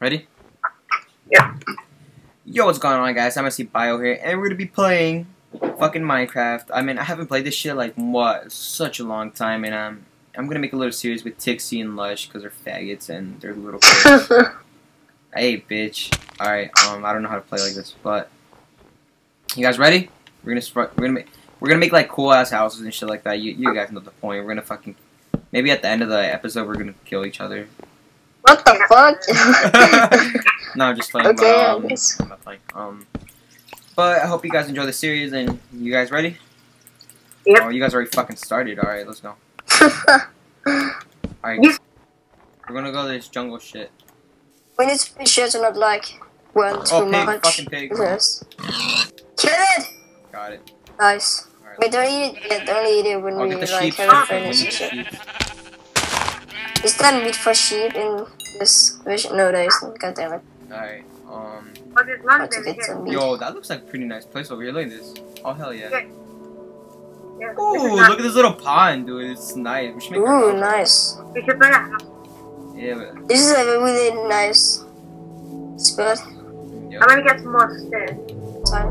Ready? Yeah. Yo, what's going on, guys? I'm MC Bio here, and we're gonna be playing fucking Minecraft. I mean, I haven't played this shit like what such a long time, and I'm gonna make a little series with Tixie and Lush because they're faggots and they're little kids. Hey, bitch. All right. I don't know how to play like this, but you guys ready? We're gonna make like cool ass houses and shit like that. You guys know the point. We're gonna fucking maybe at the end of the episode we're gonna kill each other. What the fuck? No, I'm just playing. Okay, I'm not playing. But I hope you guys enjoy the series. And you guys ready? Yep. Oh, you guys already fucking started. All right, let's go. All right, we're gonna go to this jungle shit. When it's fishes are not like one too pig, much. Fucking pig. Yes. Kill it. Got it. Nice. Right, but don't eat it. Yeah, don't eat it when we get the like have friends and shit. Is that meat for sheep in this version? No, there isn't. God damn it. Alright, yo, that looks like a pretty nice place over here. Look at this. Oh, hell yeah. Yeah. Ooh, look at this little pond, dude. It's nice. We should make ooh, nice. We should build a house. Yeah, but... this is a really nice spot. Yep. I'm gonna get some more stairs.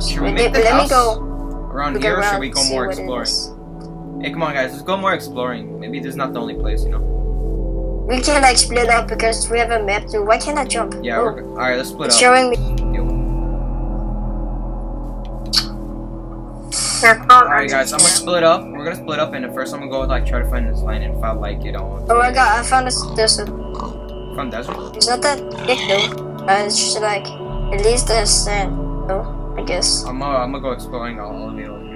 Should we make this house around here, or should we go more exploring? Hey, come on, guys. Let's go more exploring. Maybe this is not the only place, you know? We can like split up because we have a map too. Why can't I jump? Yeah, we're all right. Let's split it's up. Showing me. All right, guys. I'm gonna split up. We're gonna split up, and at first I'm gonna go like try to find this line, and if I like it, I'll. Oh my god! I found this desert. Found desert? It's not that big though. It's just like at least there's sand. No, I guess. I'm gonna go exploring all of it over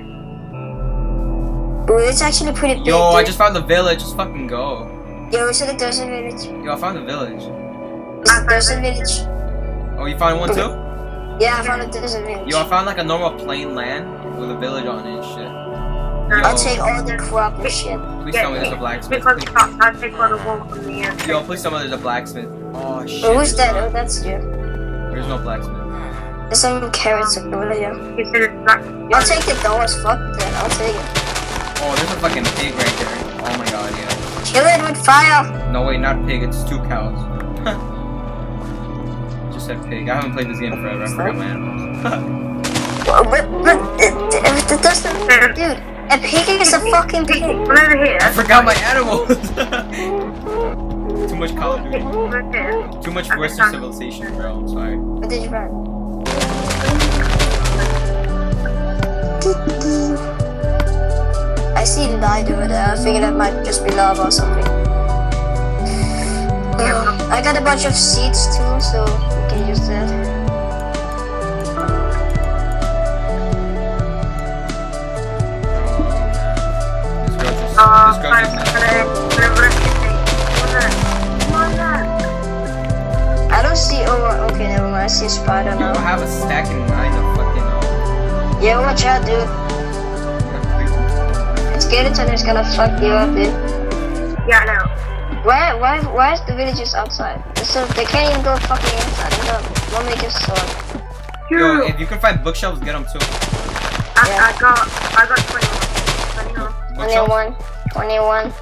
here. Ooh, it's actually pretty big. Yo, dude. I just found the village. Just fucking go. Yo, we said the desert village. Yo, I found the village. Not desert village. Oh, you found one too? Yeah, I found a desert village. Yo, I found like a normal plain land with a village on it and shit. Yo, I'll take all the crop and shit. Please tell me there's a blacksmith. Please. I'll take all the wool from here. Yo, please tell me there's a blacksmith. Oh shit. Oh, who's that? Oh, that's you. There's no blacksmith. There's some carrots over here. I'll take the doors. Fuck that. I'll take it. Oh, there's a fucking pig right there. Oh my god, yeah. Kill it with fire! No wait, not pig, it's two cows. Just said pig. I haven't played this game forever, I forgot my animals. But doesn't, dude, a pig is a fucking pig. I forgot my animals! Too much Call of Duty. Too much Western Civilization, bro, I'm sorry. What did you run? I see light over there. I figured that might just be lava or something. I got a bunch of seeds too, so we can use that. I don't see. Oh, okay, never mind. I see a spider now. You have a stack in mind of fucking. Yeah, watch out, dude. Skeleton is gonna fuck you up, dude. Yeah, I know. Why is the villagers outside? So they can't even go fucking inside. Don't make a sword. Yo, if you can find bookshelves, get them too. Yeah. I got 21. 21.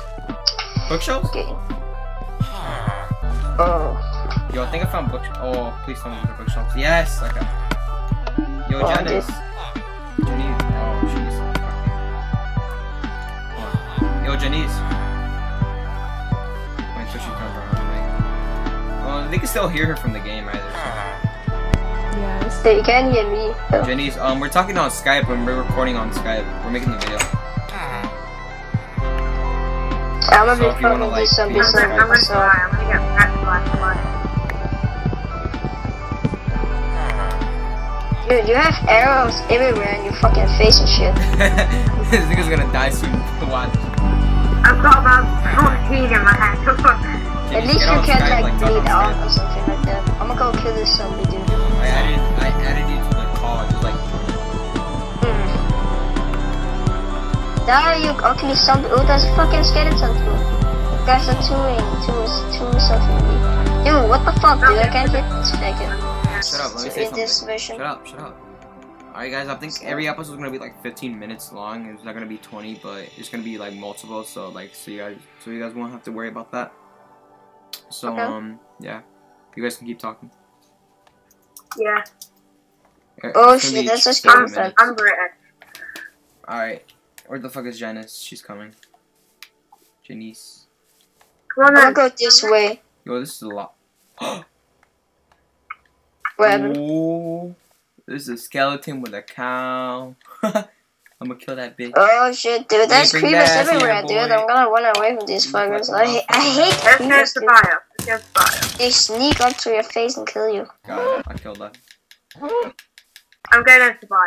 Bookshelves? Okay. Oh. Yo, I think I found bookshelves. Oh, please tell me the bookshelves. Yes, okay. Yo, Janice. Yo, Janice. Wait, so she comes around. Well, they can still hear her from the game either. Yes, they can hear me. So. Janice, we're talking on Skype and we're recording on Skype. We're making the video. I'm gonna be trying to do something. I'm gonna get back to my dude, you have arrows everywhere in your fucking face and shit. This nigga's gonna die soon. Watch. I've got about 14 in my hand. At least you can't like bleed out or something like that. I'm gonna go kill this zombie dude. I added you to the call, just like. Now you ugly zombie. Oh, there's fucking skeleton too. Guys are two something. Dude, what the fuck, dude? I can't hit this faggot. Shut up. Let me say something. Shut up. Shut up. Alright guys, I think every episode is going to be like 15 minutes long. It's not going to be 20, but it's going to be like multiple, so like so you guys won't have to worry about that. So yeah. You guys can keep talking. Yeah. Oh shit, that's just coming. I'm British. Alright. Where the fuck is Janice? She's coming. Janice. Come on, I'll go this way. Yo, this is a lot. Oh, there's a skeleton with a cow. I'm gonna kill that bitch. Oh shit, dude, there's creepers everywhere, dude. I'm gonna run away from these fuckers. I hate creepers, dude. They sneak up to your face and kill you. Got it. I killed that. I'm going after Bio.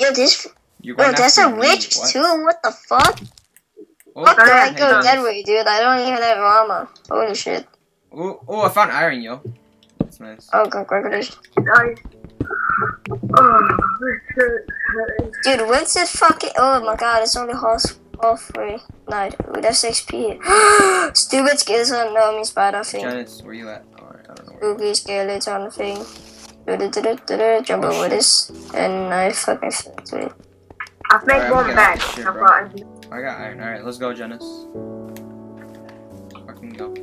Yo, this. Yo, there's a witch too. What the fuck? Oh, fuck, I go that way, dude. I don't even have armor. Holy shit. Oh, I found iron, yo. That's nice. Oh, congratulations. Dude, when's this fucking? Oh my god, it's only halfway night. We have 6 p.m. Stupid skeleton, no, me spider thing. Janice, where you at? Alright, I don't know. Spooky skeleton thing. Jump over this, and I fucking fell to it. I've made one bag. I got iron. Alright, let's go, Janice. Fucking go.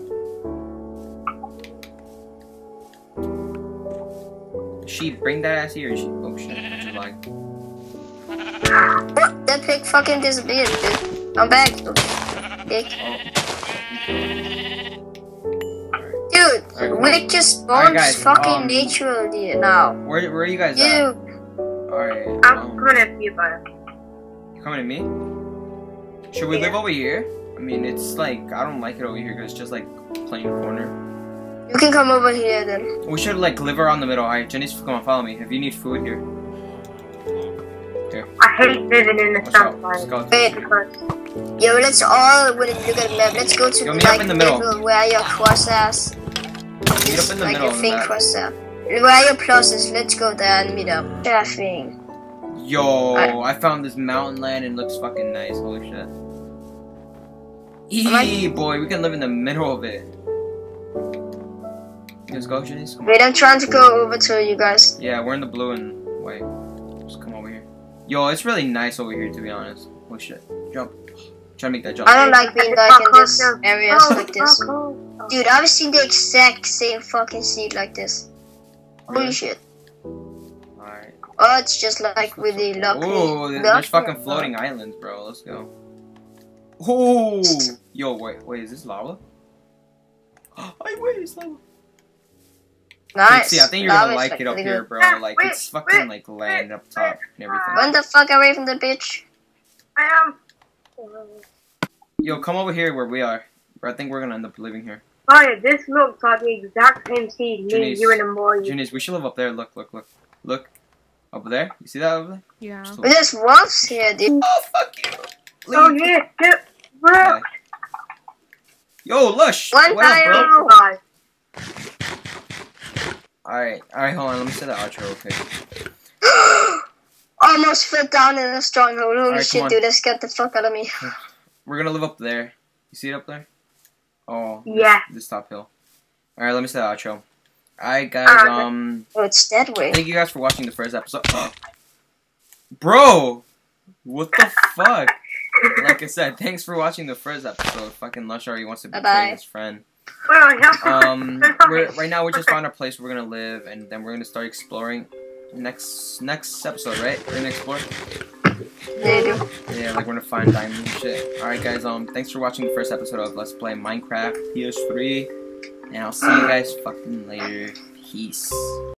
She bring that ass here. She, oh shit, she's like. What? That pig fucking disappeared, dude. I'm back. Pig. Oh. Dude, we just spawned fucking naturally now. Where are you guys at? Alright. I'm coming at you, bud. You coming at me? Should we live over here? I mean, it's like, I don't like it over here because it's just like plain corner. You can come over here then. We should like live around the middle. Alright, Janice, come on, follow me. If you need food here. Here. I hate living in the sunlight. Wait. Yo, let's all look at the map. Let's go to like, in the middle where your cross ass. Meet up in the middle. Your thing cross ass. Where your pluses, let's go there and meet up. Yeah, thing. Yo, I found this mountain land and it looks fucking nice. Holy shit. Eee, boy, we can live in the middle of it. Let's go, Janice. Wait, I'm trying to go over to you guys. Yeah, we're in the blue and white. Just come over here. Yo, it's really nice over here, to be honest. Oh shit. Jump. Try to make that jump. I don't like being dark in this area like this. Dude, I've seen the exact same fucking seed like this. Holy shit. Alright. Oh, it's just like with the lucky. Oh, there's fucking floating islands, bro. Let's go. Oh! Yo, wait, is this lava? Oh, wait, it's lava. Nice. See, I think you're gonna like it up here, bro. Like it's fucking like land up top and everything. Run the fuck away from the bitch. I am. Yo, come over here where we are. I think we're gonna end up living here. Oh yeah, this looks like the exact same seed. Me, you, and the boy. Janice, we should live up there. Look, over there. You see that over there? Yeah. But there's wolves here, dude. Oh fuck you. Oh yeah, look. Yo, Lush. What up, bro? Alright, hold on, let me set the outro real quick. Almost flipped down in a stronghold. Holy shit, dude, that scared the fuck out of me. We're gonna live up there. You see it up there? Oh, yeah. This top hill. Alright, let me set the outro. Alright, guys, Oh, it's that way. Thank you guys for watching the first episode. Bro! What the fuck? Like I said, thanks for watching the first episode. Fucking Lush already wants to be his friend. Right now we just found a place where we're gonna live, and then we're gonna start exploring next episode, right? We're gonna explore. Yeah, like we're gonna find diamonds and shit. All right, guys. Thanks for watching the first episode of Let's Play Minecraft PS3, and I'll see you guys fucking later. Peace.